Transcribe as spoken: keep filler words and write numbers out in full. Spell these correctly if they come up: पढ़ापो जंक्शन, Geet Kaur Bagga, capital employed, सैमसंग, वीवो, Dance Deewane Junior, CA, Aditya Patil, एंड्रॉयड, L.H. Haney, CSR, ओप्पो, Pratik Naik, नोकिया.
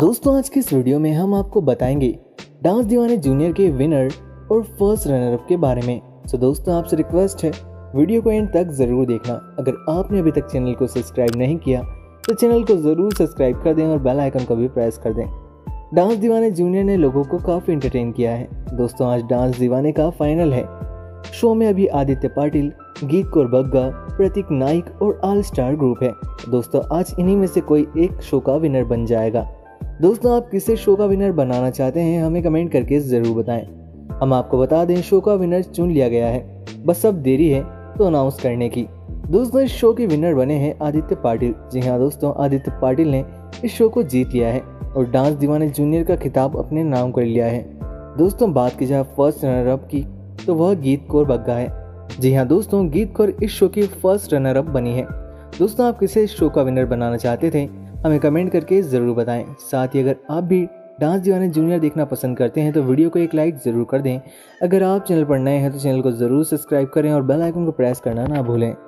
दोस्तों आज के इस वीडियो में हम आपको बताएंगे डांस दीवाने जूनियर के विनर और फर्स्ट रनरअप के बारे में। तो दोस्तों आपसे रिक्वेस्ट है वीडियो को एंड तक ज़रूर देखना। अगर आपने अभी तक चैनल को सब्सक्राइब नहीं किया तो चैनल को ज़रूर सब्सक्राइब कर दें और बेल आइकन को भी प्रेस कर दें। डांस दीवाने जूनियर ने लोगों को काफ़ी एंटरटेन किया है। दोस्तों आज डांस दीवाने का फाइनल है। शो में अभी आदित्य पाटिल, गीत कौर बग्गा, प्रतीक नाइक और ऑल स्टार ग्रुप है। दोस्तों आज इन्हीं में से कोई एक शो का विनर बन जाएगा। दोस्तों आप किसे शो का विनर बनाना चाहते हैं हमें कमेंट करके ज़रूर बताएं। हम आपको बता दें शो का विनर चुन लिया गया है, बस अब देरी है तो अनाउंस करने की। दोस्तों इस शो के विनर बने हैं आदित्य पाटिल। जी हाँ दोस्तों, आदित्य पाटिल ने इस शो को जीत लिया है और डांस दीवाने जूनियर का खिताब अपने नाम कर लिया है। दोस्तों बात की जाए फर्स्ट रनरअप की तो वह गीत कौर बग्गा है। जी हाँ दोस्तों, गीत कौर इस शो की फर्स्ट रनरअप बनी है। दोस्तों आप किसे इस शो का विनर बनाना चाहते थे हमें कमेंट करके ज़रूर बताएं। साथ ही अगर आप भी डांस दीवाने जूनियर देखना पसंद करते हैं तो वीडियो को एक लाइक ज़रूर कर दें। अगर आप चैनल पर नए हैं तो चैनल को ज़रूर सब्सक्राइब करें और बेल आइकन को प्रेस करना ना भूलें।